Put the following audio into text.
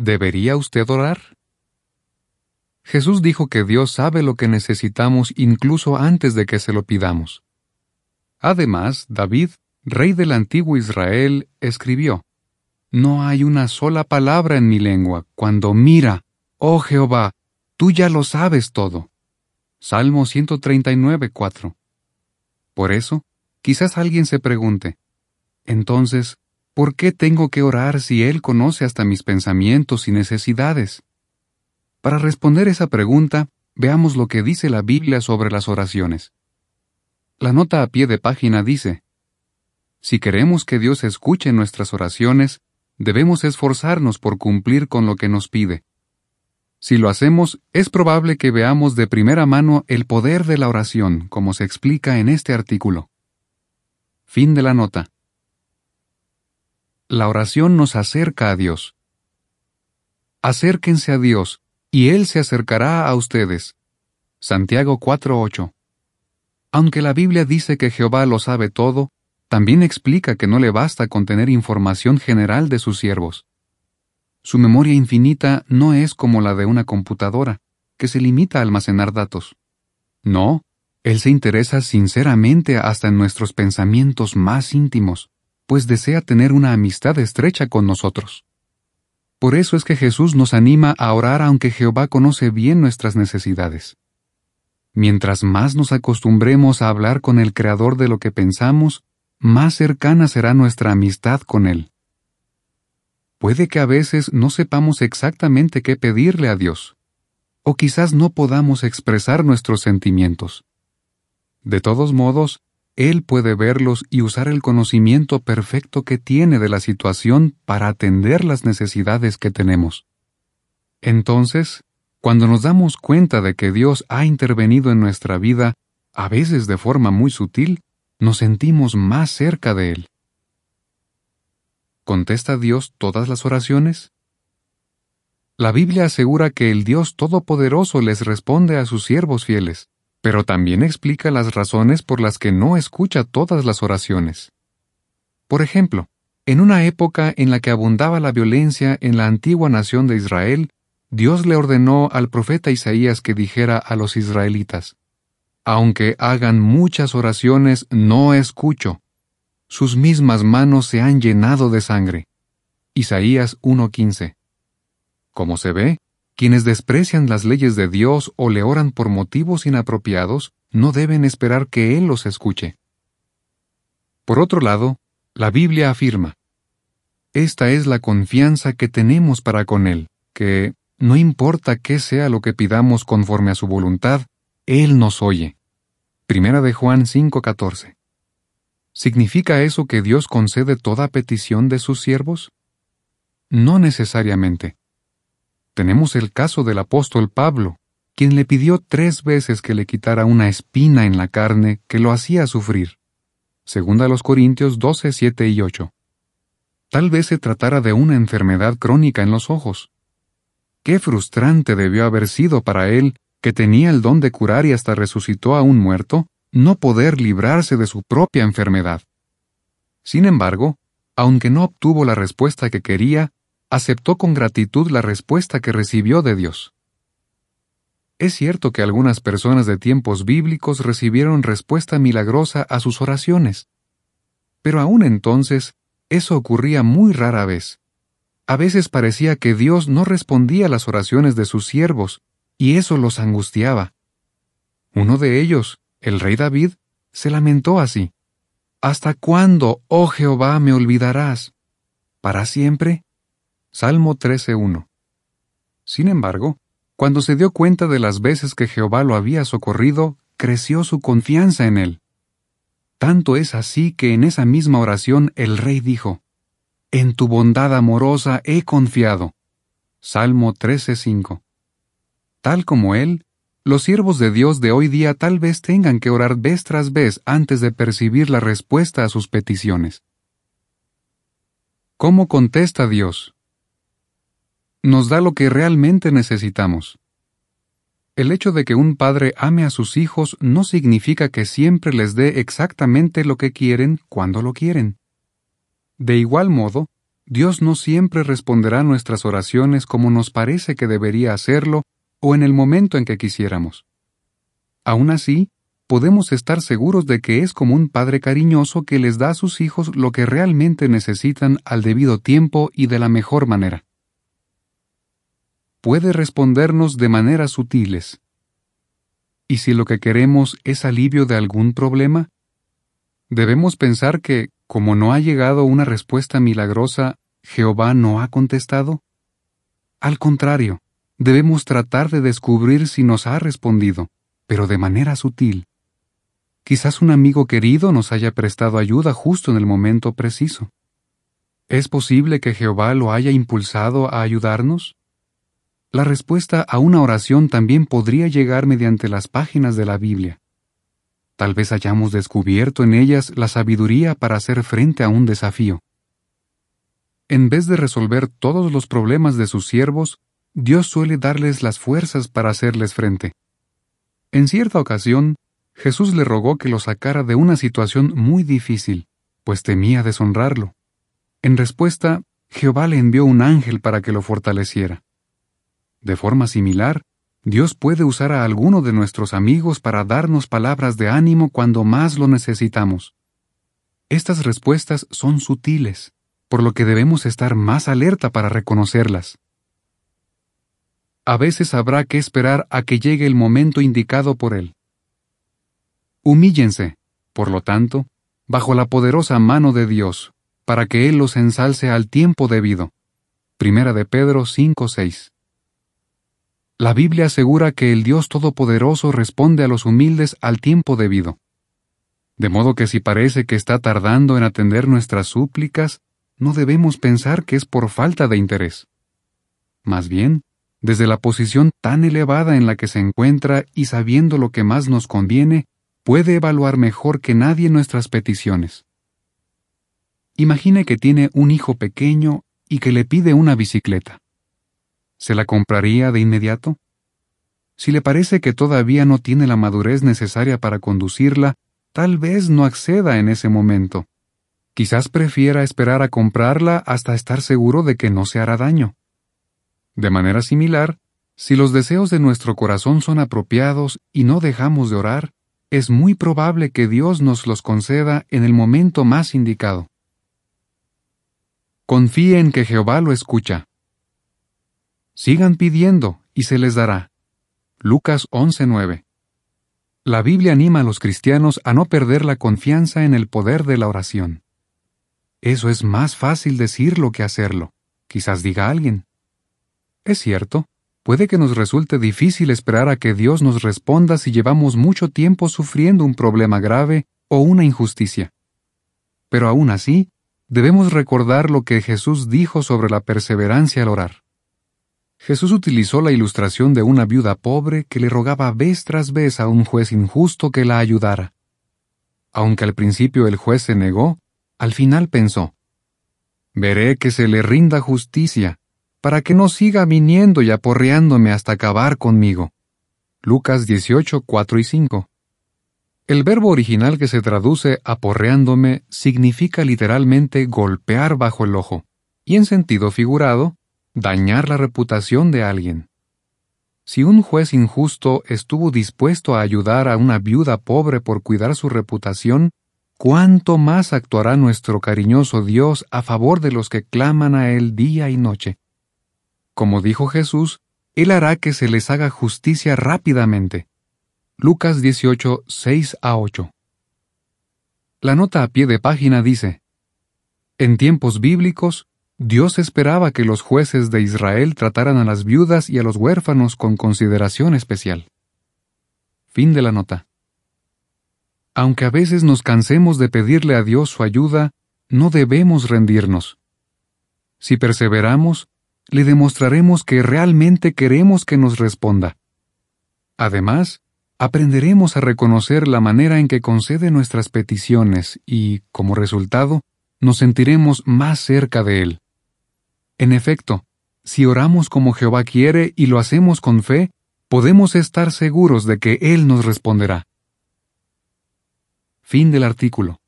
¿Debería usted orar? Jesús dijo que Dios sabe lo que necesitamos incluso antes de que se lo pidamos. Además, David, rey del antiguo Israel, escribió: «No hay una sola palabra en mi lengua, cuando mira, oh Jehová, tú ya lo sabes todo». Salmo 139:4. Por eso, quizás alguien se pregunte, entonces, ¿por qué tengo que orar si Él conoce hasta mis pensamientos y necesidades? Para responder esa pregunta, veamos lo que dice la Biblia sobre las oraciones. La nota a pie de página dice: si queremos que Dios escuche nuestras oraciones, debemos esforzarnos por cumplir con lo que nos pide. Si lo hacemos, es probable que veamos de primera mano el poder de la oración, como se explica en este artículo. Fin de la nota. La oración nos acerca a Dios. Acérquense a Dios, y Él se acercará a ustedes. Santiago 4:8. Aunque la Biblia dice que Jehová lo sabe todo, también explica que no le basta con tener información general de sus siervos. Su memoria infinita no es como la de una computadora, que se limita a almacenar datos. No, Él se interesa sinceramente hasta en nuestros pensamientos más íntimos, pues desea tener una amistad estrecha con nosotros. Por eso es que Jesús nos anima a orar aunque Jehová conoce bien nuestras necesidades. Mientras más nos acostumbremos a hablar con el Creador de lo que pensamos, más cercana será nuestra amistad con Él. Puede que a veces no sepamos exactamente qué pedirle a Dios, o quizás no podamos expresar nuestros sentimientos. De todos modos, Él puede verlos y usar el conocimiento perfecto que tiene de la situación para atender las necesidades que tenemos. Entonces, cuando nos damos cuenta de que Dios ha intervenido en nuestra vida, a veces de forma muy sutil, nos sentimos más cerca de Él. ¿Contesta Dios todas las oraciones? La Biblia asegura que el Dios Todopoderoso les responde a sus siervos fieles, pero también explica las razones por las que no escucha todas las oraciones. Por ejemplo, en una época en la que abundaba la violencia en la antigua nación de Israel, Dios le ordenó al profeta Isaías que dijera a los israelitas: «Aunque hagan muchas oraciones, no escucho. Sus mismas manos se han llenado de sangre». Isaías 1:15. Como se ve, quienes desprecian las leyes de Dios o le oran por motivos inapropiados, no deben esperar que Él los escuche. Por otro lado, la Biblia afirma: esta es la confianza que tenemos para con Él, que, no importa qué sea lo que pidamos conforme a su voluntad, Él nos oye. Primera de Juan 5:14. ¿Significa eso que Dios concede toda petición de sus siervos? No necesariamente. Tenemos el caso del apóstol Pablo, quien le pidió 3 veces que le quitara una espina en la carne que lo hacía sufrir. Segunda a los Corintios 12:7 y 8. Tal vez se tratara de una enfermedad crónica en los ojos. Qué frustrante debió haber sido para él, que tenía el don de curar y hasta resucitó a un muerto, no poder librarse de su propia enfermedad. Sin embargo, aunque no obtuvo la respuesta que quería, aceptó con gratitud la respuesta que recibió de Dios. Es cierto que algunas personas de tiempos bíblicos recibieron respuesta milagrosa a sus oraciones, pero aún entonces, eso ocurría muy rara vez. A veces parecía que Dios no respondía a las oraciones de sus siervos, y eso los angustiaba. Uno de ellos, el rey David, se lamentó así: ¿Hasta cuándo, oh Jehová, me olvidarás? ¿Para siempre? Salmo 13:1. Sin embargo, cuando se dio cuenta de las veces que Jehová lo había socorrido, creció su confianza en Él. Tanto es así que en esa misma oración el rey dijo: «En tu bondad amorosa he confiado». Salmo 13:5. Tal como Él, los siervos de Dios de hoy día tal vez tengan que orar vez tras vez antes de percibir la respuesta a sus peticiones. ¿Cómo contesta Dios? Nos da lo que realmente necesitamos. El hecho de que un padre ame a sus hijos no significa que siempre les dé exactamente lo que quieren cuando lo quieren. De igual modo, Dios no siempre responderá nuestras oraciones como nos parece que debería hacerlo o en el momento en que quisiéramos. Aún así, podemos estar seguros de que es como un padre cariñoso que les da a sus hijos lo que realmente necesitan al debido tiempo y de la mejor manera. Puede respondernos de maneras sutiles. ¿Y si lo que queremos es alivio de algún problema? Debemos pensar que, como no ha llegado una respuesta milagrosa, ¿Jehová no ha contestado? Al contrario, debemos tratar de descubrir si nos ha respondido, pero de manera sutil. Quizás un amigo querido nos haya prestado ayuda justo en el momento preciso. ¿Es posible que Jehová lo haya impulsado a ayudarnos? La respuesta a una oración también podría llegar mediante las páginas de la Biblia. Tal vez hayamos descubierto en ellas la sabiduría para hacer frente a un desafío. En vez de resolver todos los problemas de sus siervos, Dios suele darles las fuerzas para hacerles frente. En cierta ocasión, Jesús le rogó que lo sacara de una situación muy difícil, pues temía deshonrarlo. En respuesta, Jehová le envió un ángel para que lo fortaleciera. De forma similar, Dios puede usar a alguno de nuestros amigos para darnos palabras de ánimo cuando más lo necesitamos. Estas respuestas son sutiles, por lo que debemos estar más alerta para reconocerlas. A veces habrá que esperar a que llegue el momento indicado por Él. Humíllense, por lo tanto, bajo la poderosa mano de Dios, para que Él los ensalce al tiempo debido. Primera de Pedro 5:6. La Biblia asegura que el Dios Todopoderoso responde a los humildes al tiempo debido. De modo que si parece que está tardando en atender nuestras súplicas, no debemos pensar que es por falta de interés. Más bien, desde la posición tan elevada en la que se encuentra y sabiendo lo que más nos conviene, puede evaluar mejor que nadie nuestras peticiones. Imagine que tiene un hijo pequeño y que le pide una bicicleta. ¿Se la compraría de inmediato? Si le parece que todavía no tiene la madurez necesaria para conducirla, tal vez no acceda en ese momento. Quizás prefiera esperar a comprarla hasta estar seguro de que no se hará daño. De manera similar, si los deseos de nuestro corazón son apropiados y no dejamos de orar, es muy probable que Dios nos los conceda en el momento más indicado. Confíe en que Jehová lo escucha. Sigan pidiendo, y se les dará. Lucas 11:9. La Biblia anima a los cristianos a no perder la confianza en el poder de la oración. Eso es más fácil decirlo que hacerlo, quizás diga alguien. Es cierto, puede que nos resulte difícil esperar a que Dios nos responda si llevamos mucho tiempo sufriendo un problema grave o una injusticia. Pero aún así, debemos recordar lo que Jesús dijo sobre la perseverancia al orar. Jesús utilizó la ilustración de una viuda pobre que le rogaba vez tras vez a un juez injusto que la ayudara. Aunque al principio el juez se negó, al final pensó, «Veré que se le rinda justicia, para que no siga viniendo y aporreándome hasta acabar conmigo». Lucas 18, 4 y 5. El verbo original que se traduce «aporreándome» significa literalmente «golpear bajo el ojo», y en sentido figurado, dañar la reputación de alguien. Si un juez injusto estuvo dispuesto a ayudar a una viuda pobre por cuidar su reputación, ¿cuánto más actuará nuestro cariñoso Dios a favor de los que claman a Él día y noche? Como dijo Jesús, Él hará que se les haga justicia rápidamente. Lucas 18, 6 a 8. La nota a pie de página dice, en tiempos bíblicos, Dios esperaba que los jueces de Israel trataran a las viudas y a los huérfanos con consideración especial. Fin de la nota. Aunque a veces nos cansemos de pedirle a Dios su ayuda, no debemos rendirnos. Si perseveramos, le demostraremos que realmente queremos que nos responda. Además, aprenderemos a reconocer la manera en que concede nuestras peticiones y, como resultado, nos sentiremos más cerca de Él. En efecto, si oramos como Jehová quiere y lo hacemos con fe, podemos estar seguros de que Él nos responderá. Fin del artículo.